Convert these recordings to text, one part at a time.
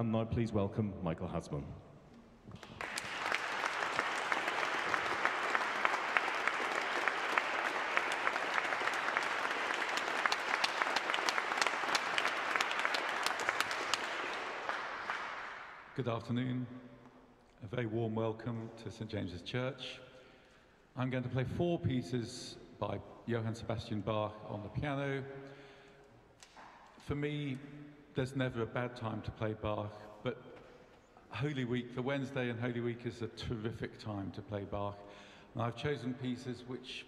and now please welcome Michael Haslam. Good afternoon, a very warm welcome to St James's Church. I'm going to play four pieces by Johann Sebastian Bach on the piano. For me, there's never a bad time to play Bach, but Holy Week, the Wednesday in Holy Week, is a terrific time to play Bach. And I've chosen pieces which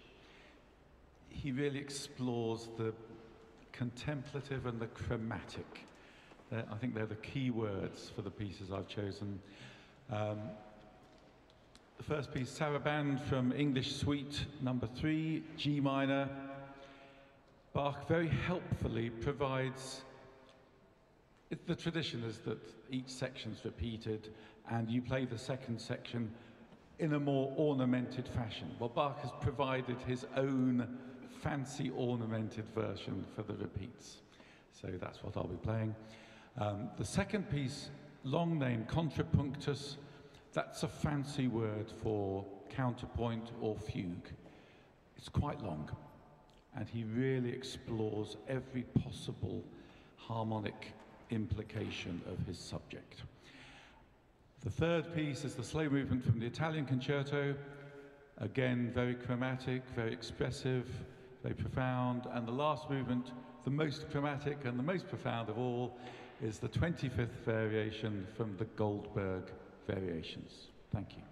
he really explores the contemplative and the chromatic. I think they're the key words for the pieces I've chosen. The first piece, Sarabande, from English Suite number 3, G minor. Bach very helpfully provides, the tradition is that each section's repeated and you play the second section in a more ornamented fashion. Well, Bach has provided his own fancy ornamented version for the repeats. So that's what I'll be playing. The second piece, long name, contrapunctus, that's a fancy word for counterpoint or fugue. It's quite long, and he really explores every possible harmonic implication of his subject. The third piece is the slow movement from the Italian Concerto. Again, very chromatic, very expressive, very profound, and the last movement, the most chromatic and the most profound of all, is the 25th variation from the Goldberg Variations. Thank you.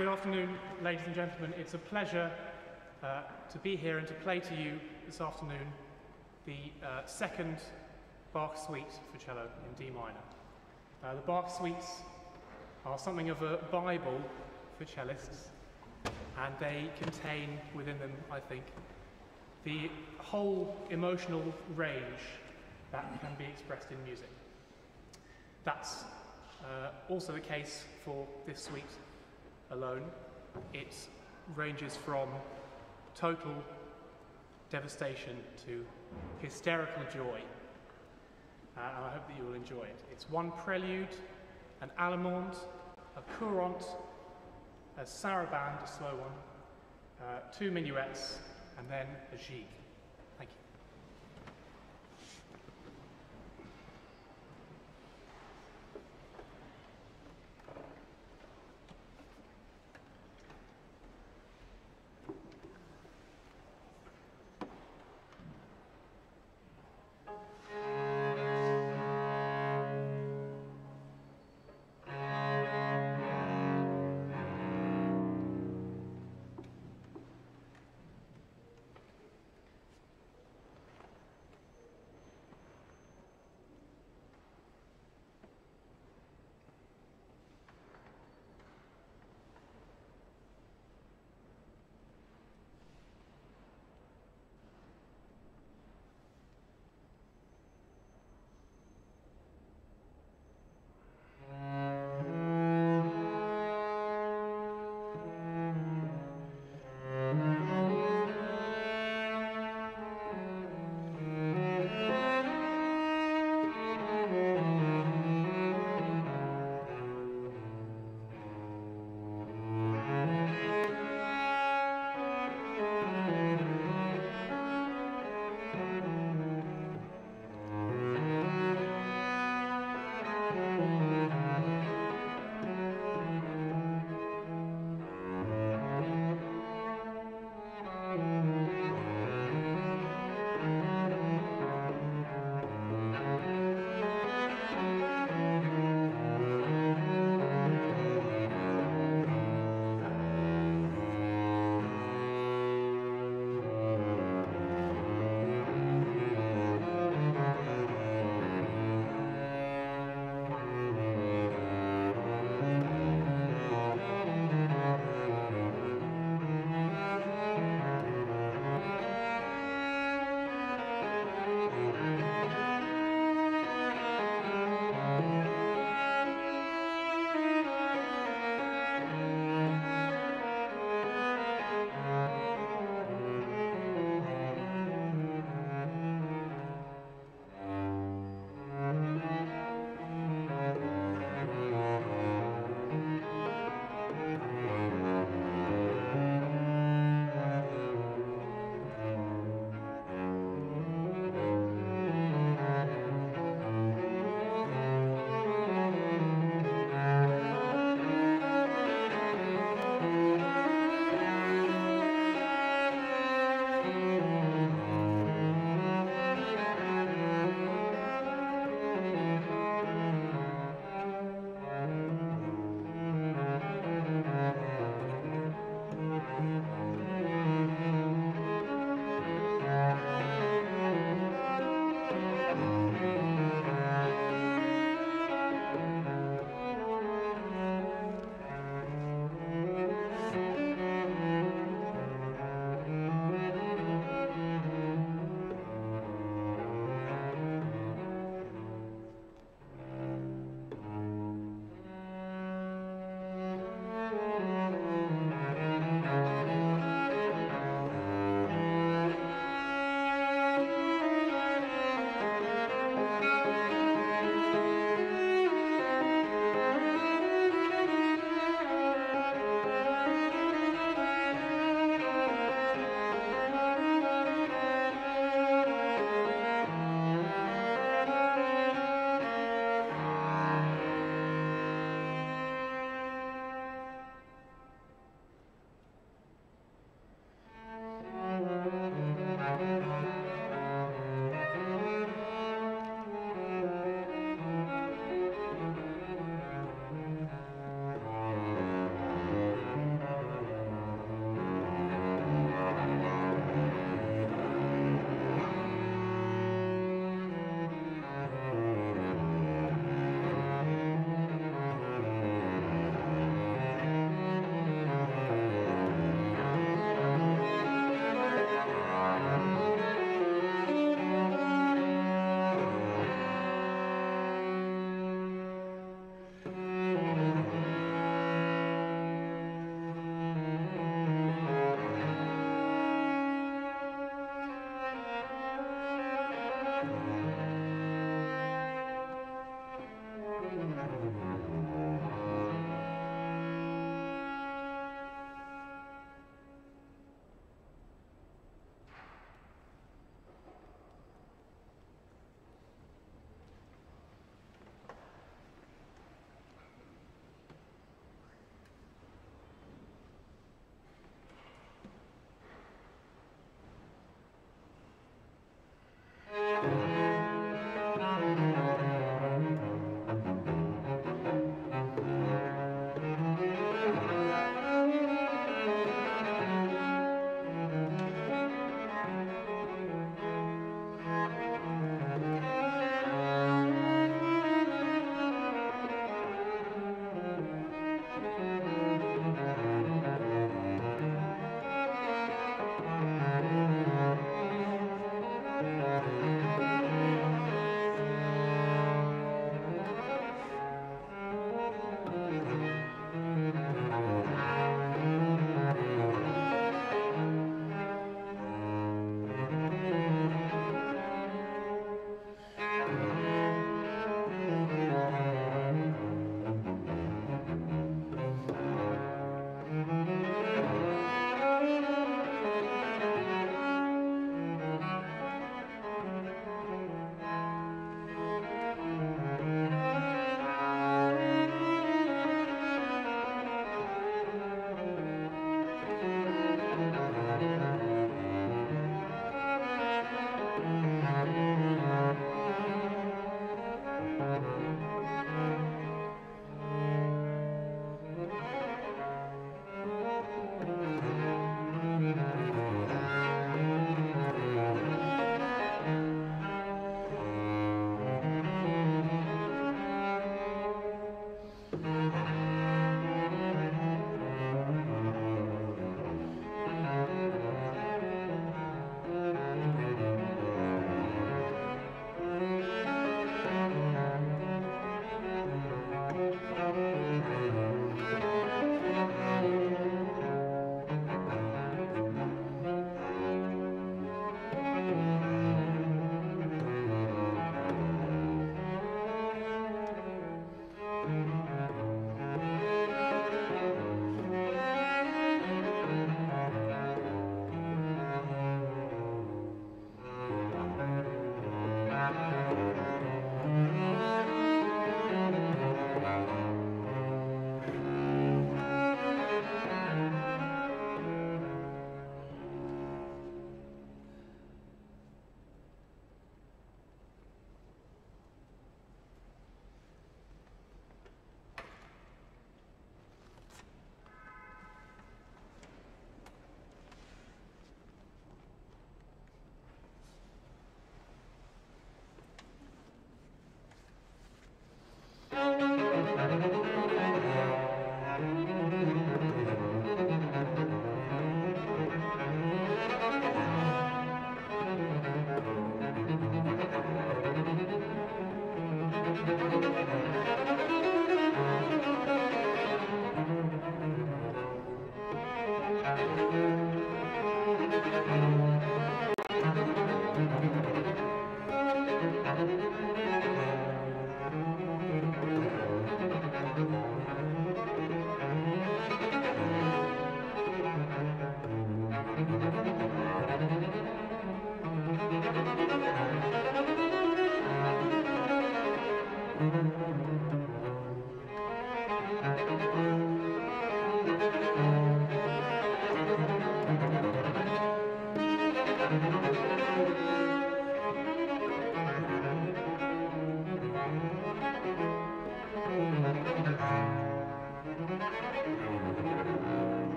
Good afternoon, ladies and gentlemen. It's a pleasure to be here and to play to you this afternoon the second Bach Suite for cello in D minor. The Bach Suites are something of a Bible for cellists, and they contain within them, I think, the whole emotional range that can be expressed in music. That's also the case for this suite alone. It ranges from total devastation to hysterical joy, and I hope that you will enjoy it. It's one prelude, an allemande, a courante, a sarabande, a slow one, two minuets, and then a gigue. Thank you.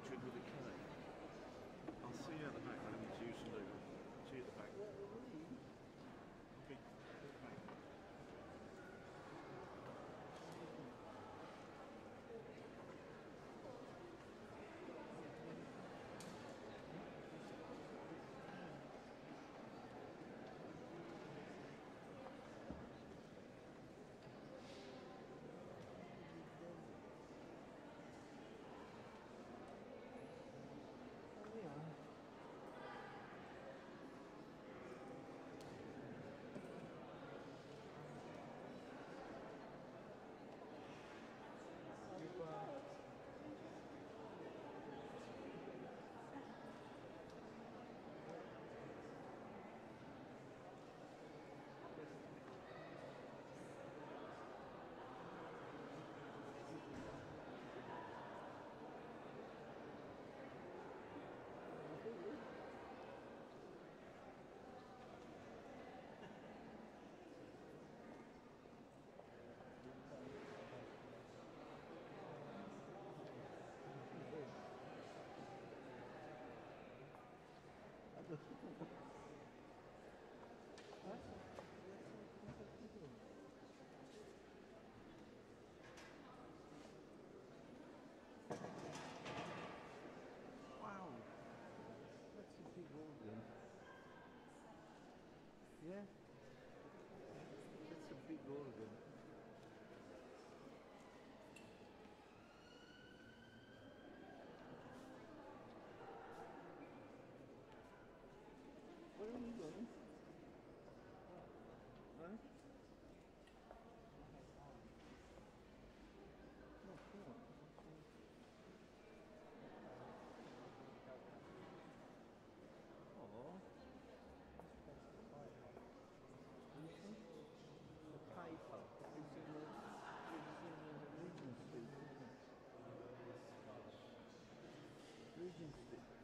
punctured with a K. I'll see you at the back. I need you to do. See you at the back. Okay. Yeah, that's a big organ. Where are you going? Huh? It's in the region street.